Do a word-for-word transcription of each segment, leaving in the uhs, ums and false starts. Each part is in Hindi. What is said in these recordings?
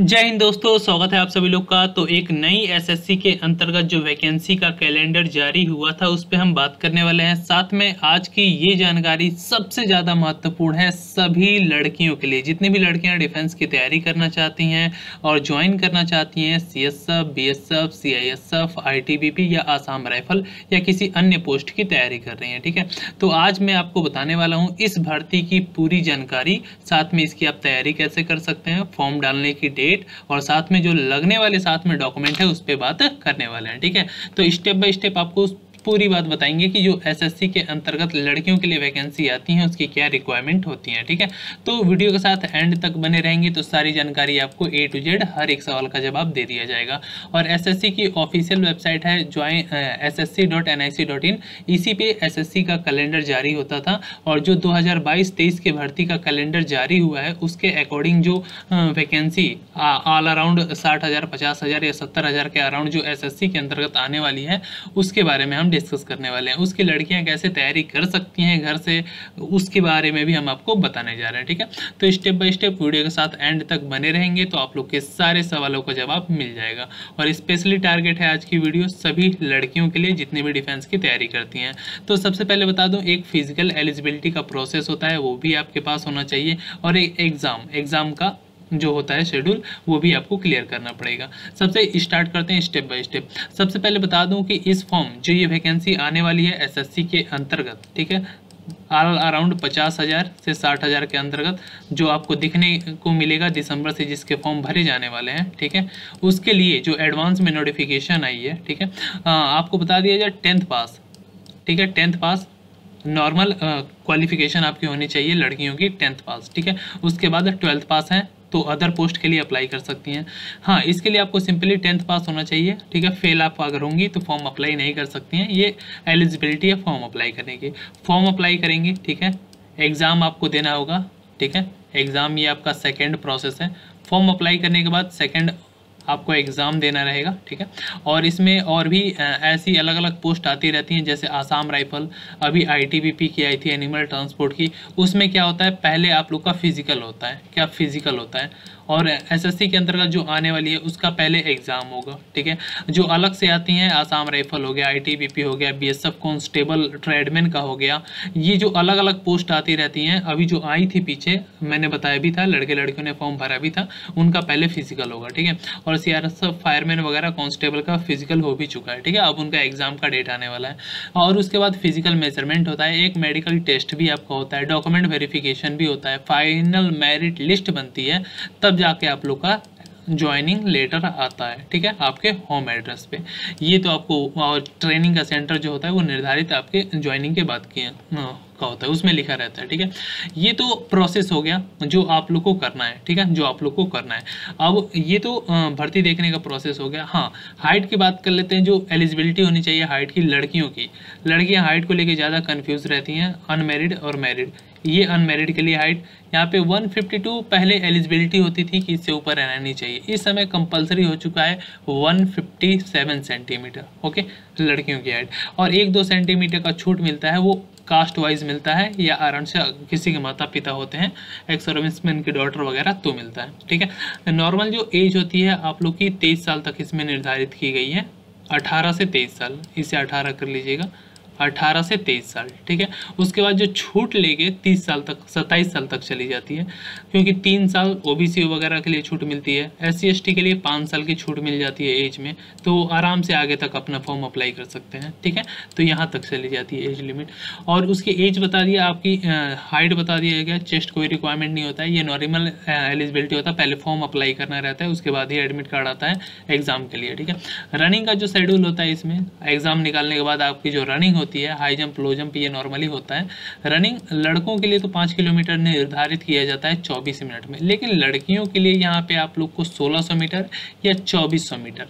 जय हिंद दोस्तों, स्वागत है आप सभी लोग का। तो एक नई एसएससी के अंतर्गत जो वैकेंसी का कैलेंडर जारी हुआ था उस पे हम बात करने वाले हैं। साथ में आज की ये जानकारी सबसे ज़्यादा महत्वपूर्ण है सभी लड़कियों के लिए, जितनी भी लड़कियां डिफेंस की तैयारी करना चाहती हैं और ज्वाइन करना चाहती हैं सीएसएफ, बीएसएफ, सीएसएफ, आईटीबीपी या आसाम राइफल या किसी अन्य पोस्ट की तैयारी कर रही हैं। ठीक है, तो आज मैं आपको बताने वाला हूँ इस भर्ती की पूरी जानकारी, साथ में इसकी आप तैयारी कैसे कर सकते हैं, फॉर्म डालने की और साथ में जो लगने वाले साथ में डॉक्यूमेंट है उस पे बात करने वाले हैं। ठीक है, तो स्टेप बाय स्टेप आपको पूरी बात बताएंगे कि जो एसएससी के अंतर्गत लड़कियों के लिए वैकेंसी आती है उसकी क्या रिक्वायरमेंट होती है। ठीक है, तो वीडियो के साथ एंड तक बने रहेंगे तो सारी जानकारी आपको ए टू जेड हर एक सवाल का जवाब दे दिया जाएगा। और एसएससी की ऑफिशियल वेबसाइट है join S S C dot N I C dot in, इसी पे एसएससी का कैलेंडर जारी होता था। और जो दो हज़ार बाईस तेईस के भर्ती का कैलेंडर जारी हुआ है उसके अकॉर्डिंग जो वैकेंसी ऑल अराउंड साठ हज़ार पचास हज़ार या सत्तर हज़ार के अराउंड जो एसएससी के अंतर्गत आने वाली है उसके बारे में हम डिस्कस करने वाले हैं। उसकी लड़कियां कैसे तैयारी कर सकती हैं घर से, उसके बारे में भी हम आपको बताने जा रहे हैं। ठीक है, तो स्टेप बाय स्टेप वीडियो के साथ एंड तक बने रहेंगे तो आप लोग के सारे सवालों का जवाब मिल जाएगा। और स्पेशली टारगेट है आज की वीडियो सभी लड़कियों के लिए जितनी भी डिफेंस की तैयारी करती हैं। तो सबसे पहले बता दूं, एक फिजिकल एलिजिबिलिटी का प्रोसेस होता है वो भी आपके पास होना चाहिए, और एक एग्जाम एग्जाम का जो होता है शेड्यूल वो भी आपको क्लियर करना पड़ेगा। सबसे स्टार्ट करते हैं स्टेप बाय स्टेप। सबसे पहले बता दूं कि इस फॉर्म जो ये वैकेंसी आने वाली है एसएससी के अंतर्गत, ठीक है, आल अराउंड पचास हज़ार से साठ हज़ार के अंतर्गत जो आपको दिखने को मिलेगा दिसंबर से, जिसके फॉर्म भरे जाने वाले हैं। ठीक है, उसके लिए जो एडवांस में नोटिफिकेशन आई है, ठीक है, आपको बता दिया जाए टेंथ पास, ठीक है, टेंथ पास नॉर्मल क्वालिफिकेशन आपकी होनी चाहिए लड़कियों की, टेंथ पास। ठीक है, उसके बाद ट्वेल्थ पास है तो अदर पोस्ट के लिए अप्लाई कर सकती हैं। हाँ, इसके लिए आपको सिंपली टेंथ पास होना चाहिए। ठीक है, फेल आप अगर होंगी तो फॉर्म अप्लाई नहीं कर सकती हैं। ये एलिजिबिलिटी है फॉर्म अप्लाई करने की। फॉर्म अप्लाई करेंगे, ठीक है, एग्ज़ाम आपको देना होगा। ठीक है, एग्ज़ाम ये आपका सेकेंड प्रोसेस है। फॉर्म अप्लाई करने के बाद सेकेंड आपको एग्ज़ाम देना रहेगा। ठीक है, और इसमें और भी ऐसी अलग अलग पोस्ट आती रहती हैं, जैसे आसाम राइफल, अभी आईटीबीपी की आई थी एनिमल ट्रांसपोर्ट की, उसमें क्या होता है पहले आप लोग का फिजिकल होता है, क्या फिजिकल होता है, और एसएससी के अंतर्गत जो आने वाली है उसका पहले एग्ज़ाम होगा। ठीक है, जो अलग से आती हैं आसाम राइफल हो गया, आईटीबीपी हो गया, बीएसएफ कांस्टेबल ट्रेडमैन का हो गया, ये जो अलग अलग पोस्ट आती रहती हैं, अभी जो आई थी पीछे मैंने बताया भी था, लड़के लड़कियों ने फॉर्म भरा भी था, उनका पहले फिजिकल होगा। ठीक है, और सीआरपीएफ फायरमैन वगैरह कांस्टेबल का फिजिकल हो भी चुका है। ठीक है, अब उनका एग्ज़ाम का डेट आने वाला है। और उसके बाद फिजिकल मेजरमेंट होता है, एक मेडिकल टेस्ट भी आपका होता है, डॉक्यूमेंट वेरिफिकेशन भी होता है, फाइनल मेरिट लिस्ट बनती है, तब जाके आप लोग का ज्वाइनिंग लेटर आता है। ठीक है, आपके होम एड्रेस पे। ये तो आपको, और ट्रेनिंग का सेंटर जो होता है वो निर्धारित आपके ज्वाइनिंग के बाद की का होता है, उसमें लिखा रहता है। ठीक है, ये तो प्रोसेस हो गया जो आप लोग को करना है। ठीक है, जो आप लोग को करना है। अब ये तो भर्ती देखने का प्रोसेस हो गया। हाँ, हाइट की बात कर लेते हैं, जो एलिजिबिलिटी होनी चाहिए हाइट की लड़कियों की। लड़कियां हाइट को लेके ज़्यादा कंफ्यूज रहती हैं, अनमेरिड और मैरिड। ये अनमेरिड के लिए हाइट यहाँ पे एक सौ बावन पहले एलिजिबिलिटी होती थी कि इससे ऊपर रहना नहीं चाहिए, इस समय कंपलसरी हो चुका है एक सौ सत्तावन सेंटीमीटर। ओके, लड़कियों की हाइट। और एक दो सेंटीमीटर का छूट मिलता है, वो कास्ट वाइज मिलता है, या आरण से किसी के माता पिता होते हैं, एक सर्विसमैन के डॉटर वगैरह तो मिलता है। ठीक है, नॉर्मल जो एज होती है आप लोग की तेईस साल तक इसमें निर्धारित की गई है, अठारह से तेईस साल, इसे अठारह कर लीजिएगा, अठारह से तेईस साल। ठीक है, उसके बाद जो छूट लेके तीस साल तक, सत्ताईस साल तक चली जाती है, क्योंकि तीन साल ओबीसी वगैरह के लिए छूट मिलती है, एससी एसटी के लिए पाँच साल की छूट मिल जाती है एज में, तो आराम से आगे तक अपना फॉर्म अप्लाई कर सकते हैं। ठीक है, तो यहाँ तक चली जाती है एज लिमिट। और उसकी एज बता दिए, आपकी हाइट बता दिया गया, चेस्ट कोई रिक्वायरमेंट नहीं होता है, ये नॉर्मल एलिजिबिलिटी होता है, पहले फॉर्म अप्लाई करना रहता है, उसके बाद ही एडमिट कार्ड आता है एग्ज़ाम के लिए। ठीक है, रनिंग का जो शेड्यूल होता है इसमें, एग्ज़ाम निकालने के बाद आपकी जो रनिंग होती है, हाई जंप लो जंप ये नॉर्मली होता है। रनिंग लड़कों के लिए तो पाँच किलोमीटर निर्धारित किया जाता है चौबीस मिनट में, लेकिन लड़कियों के लिए यहाँ पे आप लोग को सोलह सौ मीटर या चौबीस सौ मीटर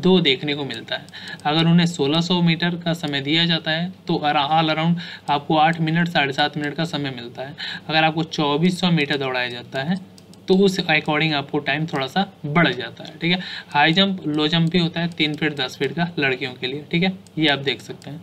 दो देखने को मिलता है। अगर उन्हें सोलह सौ मीटर का समय दिया जाता है तो ऑल अराउंड आपको आठ मिनट साढ़े सात मिनट का समय मिलता है। अगर आपको चौबीस सौ मीटर दौड़ाया जाता है तो उस अकॉर्डिंग आपको टाइम थोड़ा सा बढ़ जाता है। ठीक है, हाई जंप लो जंप भी होता है, तीन फीट दस फीट का लड़कियों के लिए। ठीक है, ये आप देख सकते हैं।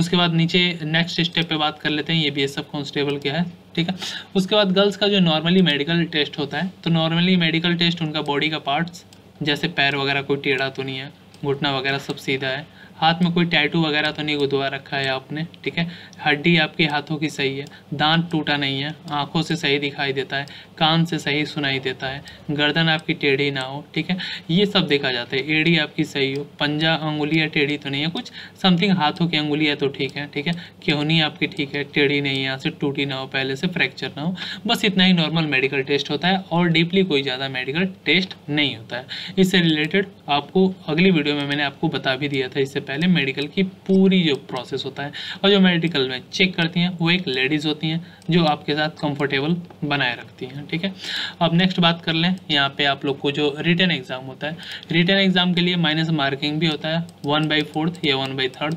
उसके बाद नीचे नेक्स्ट स्टेप पे बात कर लेते हैं, ये बीएसएफ कांस्टेबल क्या है, ठीक है। उसके बाद गर्ल्स का जो नॉर्मली मेडिकल टेस्ट होता है, तो नॉर्मली मेडिकल टेस्ट उनका बॉडी का पार्ट्स जैसे पैर वगैरह कोई टेढ़ा तो नहीं है, घुटना वगैरह सब सीधा है, हाथ में कोई टैटू वगैरह तो नहीं गुदवा रखा है आपने, ठीक है, हड्डी आपके हाथों की सही है, दांत टूटा नहीं है, आंखों से सही दिखाई देता है, कान से सही सुनाई देता है, गर्दन आपकी टेढ़ी ना हो, ठीक है, ये सब देखा जाता है, एड़ी आपकी सही हो, पंजा अंगुलियाँ टेढ़ी तो नहीं है, कुछ समथिंग हाथों की अंगुलियाँ तो ठीक है, ठीक है, केहनी आपकी ठीक है, टेढ़ी नहीं है, यहाँ से टूटी ना हो, पहले से फ्रैक्चर ना हो, बस इतना ही नॉर्मल मेडिकल टेस्ट होता है और डीपली कोई ज़्यादा मेडिकल टेस्ट नहीं होता है। इससे रिलेटेड आपको अगली वीडियो में मैंने आपको बता भी दिया था, इससे पहले मेडिकल की पूरी जो प्रोसेस होता है, और जो मेडिकल में चेक करती हैं वो एक लेडीज़ होती हैं जो आपके साथ कंफर्टेबल बनाए रखती हैं, ठीक है। अब नेक्स्ट बात कर लें, यहाँ पे आप लोग को जो रिटन एग्ज़ाम होता है, रिटन एग्ज़ाम के लिए माइनस मार्किंग भी होता है, वन बाई फोर्थ या one by third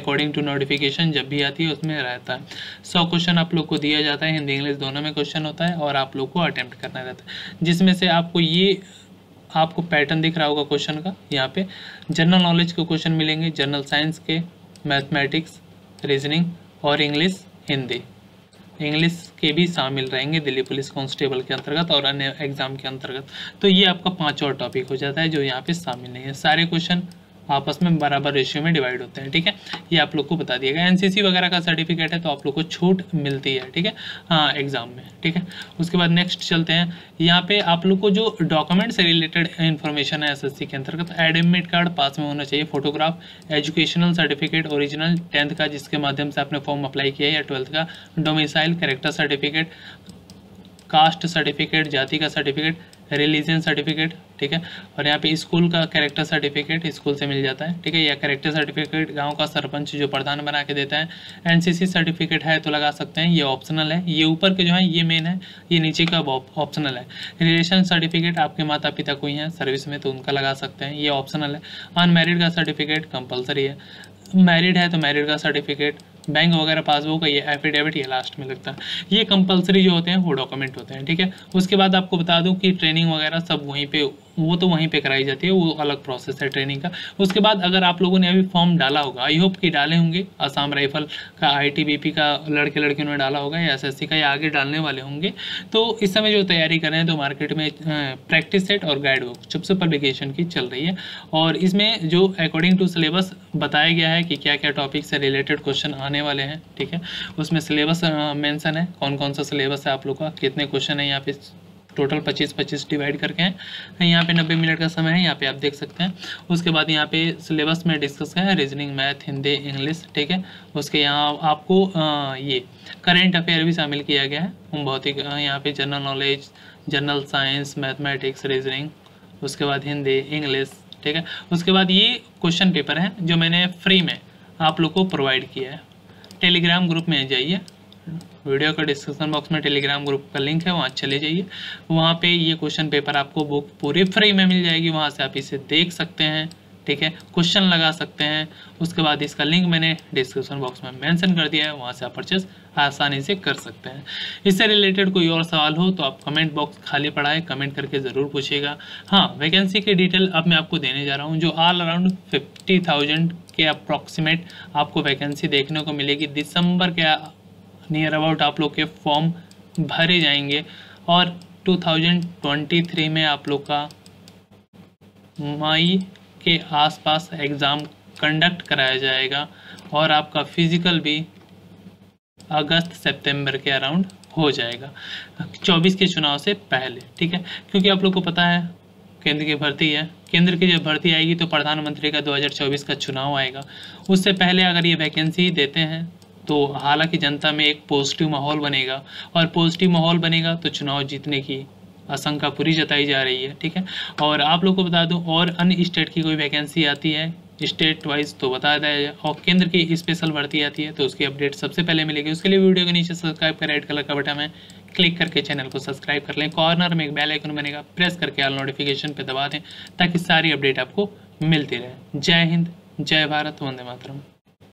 according to notification जब भी आती है उसमें रहता है। सौ क्वेश्चन आप लोग को दिया जाता है, हिंदी इंग्लिश दोनों में क्वेश्चन होता है और आप लोग को अटैम्प्ट करना रहता है, जिसमें से आपको ये आपको पैटर्न दिख रहा होगा क्वेश्चन का, यहाँ पे जनरल नॉलेज के क्वेश्चन मिलेंगे, जनरल साइंस के, मैथमेटिक्स, रीजनिंग और इंग्लिश हिंदी, इंग्लिश के भी शामिल रहेंगे दिल्ली पुलिस कांस्टेबल के अंतर्गत और अन्य एग्जाम के अंतर्गत। तो ये आपका पांचवा टॉपिक हो जाता है जो यहाँ पे शामिल नहीं है, सारे क्वेश्चन आपस में बराबर रेशियो में डिवाइड होते हैं, ठीक है, ये आप लोग को बता दिएगा। एनसीसी वगैरह का सर्टिफिकेट है तो आप लोग को छूट मिलती है, ठीक है, हाँ एग्ज़ाम में, ठीक है। उसके बाद नेक्स्ट चलते हैं, यहाँ पे आप लोग को जो डॉक्यूमेंट से रिलेटेड इन्फॉर्मेशन है एसएससी के अंतर्गत, एडमिट कार्ड पास में होना चाहिए, photograph, educational certificate original tenth का जिसके माध्यम से आपने फॉर्म अप्लाई किया है या ट्वेल्थ का, domicile, character certificate, caste certificate, जाति का सर्टिफिकेट, रिलीजन सर्टिफिकेट, ठीक है, और यहाँ पे स्कूल का कैरेक्टर सर्टिफिकेट स्कूल से मिल जाता है, ठीक है, या कैरेक्टर सर्टिफिकेट गांव का सरपंच जो प्रधान बना के देता है, एनसीसी सर्टिफिकेट है तो लगा सकते हैं, ये ऑप्शनल है, ये ऊपर के जो है ये मेन है, ये नीचे का ऑप्शनल है। रिलेशन सर्टिफिकेट आपके माता पिता कोई हैं सर्विस में तो उनका लगा सकते हैं, ये ऑप्शनल है। अनमेरिड का सर्टिफिकेट कंपलसरी है, मैरिड है तो मैरिड का सर्टिफिकेट, बैंक वगैरह पासबुक का, ये एफिडेविट ये लास्ट में लगता है, ये कंपलसरी जो होते हैं वो डॉक्यूमेंट होते हैं, ठीक है। उसके बाद आपको बता दूं कि ट्रेनिंग वगैरह सब वहीं पे, वो तो वहीं पे कराई जाती है, वो अलग प्रोसेस है ट्रेनिंग का। उसके बाद अगर आप लोगों ने अभी फॉर्म डाला होगा, आई होप कि डाले होंगे, आसाम राइफल का, आईटीबीपी का लड़के लड़कियों ने डाला होगा या एसएससी का, या आगे डालने वाले होंगे, तो इस समय जो तैयारी कर रहे हैं तो मार्केट में प्रैक्टिस सेट और गाइड बुक चुपसे पब्लिकेशन की चल रही है, और इसमें जो अकॉर्डिंग टू सिलेबस बताया गया है कि क्या क्या टॉपिक से रिलेटेड क्वेश्चन आने वाले हैं, ठीक है, उसमें सिलेबस मेंशन है, कौन कौन सा सिलेबस है आप लोग का, कितने क्वेश्चन है, यहाँ पे टोटल पच्चीस पच्चीस डिवाइड करके हैं, यहाँ पे नब्बे मिनट का समय है, यहाँ पे आप देख सकते हैं। उसके बाद यहाँ पे सिलेबस में डिस्कस है रीजनिंग, मैथ, हिंदी, इंग्लिश, ठीक है। उसके यहाँ आपको आ, ये करेंट अफेयर भी शामिल किया गया है, बहुत ही यहाँ पे general knowledge, general science, mathematics, reasoning, उसके बाद हिंदी, इंग्लिश, ठीक है। उसके बाद ये क्वेश्चन पेपर है जो मैंने फ्री में आप लोग को प्रोवाइड किया है, टेलीग्राम ग्रुप में जाइए, वीडियो का डिस्क्रिप्शन बॉक्स में टेलीग्राम ग्रुप का लिंक है, वहाँ चले जाइए, वहाँ पे ये क्वेश्चन पेपर आपको बुक पूरी फ्री में मिल जाएगी, वहाँ से आप इसे देख सकते हैं, ठीक है, क्वेश्चन लगा सकते हैं। उसके बाद इसका लिंक मैंने डिस्क्रिप्शन बॉक्स में मेंशन कर दिया है, वहाँ से आप परचेस आसानी से कर सकते हैं। इससे रिलेटेड कोई और सवाल हो तो आप कमेंट बॉक्स खाली पड़ा है, कमेंट करके ज़रूर पूछिएगा। हाँ, वैकेंसी की डिटेल अब मैं आपको देने जा रहा हूँ, जो ऑल अराउंड फिफ्टी थाउजेंड के अप्रॉक्सीमेट आपको वैकेंसी देखने को मिलेगी। दिसंबर के नियर अबाउट आप लोग के फॉर्म भरे जाएंगे और दो हज़ार तेईस में आप लोग का मई के आसपास एग्ज़ाम कंडक्ट कराया जाएगा और आपका फिजिकल भी अगस्त सितंबर के अराउंड हो जाएगा, चौबीस के चुनाव से पहले, ठीक है, क्योंकि आप लोग को पता है केंद्र की भर्ती है, केंद्र की जब भर्ती आएगी तो प्रधानमंत्री का दो हज़ार चौबीस का चुनाव आएगा, उससे पहले अगर ये वैकेंसी देते हैं तो हालांकि जनता में एक पॉजिटिव माहौल बनेगा और पॉजिटिव माहौल बनेगा तो चुनाव जीतने की आशंका पूरी जताई जा रही है, ठीक है। और आप लोग को बता दूं, और अन्य स्टेट की कोई वैकेंसी आती है स्टेट वाइज तो बता दिया, और केंद्र की स्पेशल भर्ती आती है तो उसकी अपडेट सबसे पहले मिलेगी। उसके लिए वीडियो के नीचे सब्सक्राइब का रेड कलर का बटन है, क्लिक करके चैनल को सब्सक्राइब कर लें, कॉर्नर में एक बेल आइकन बनेगा, प्रेस करके ऑल नोटिफिकेशन पर दबा दें ताकि सारी अपडेट आपको मिलती रहे। जय हिंद, जय भारत, वंदे मातरम।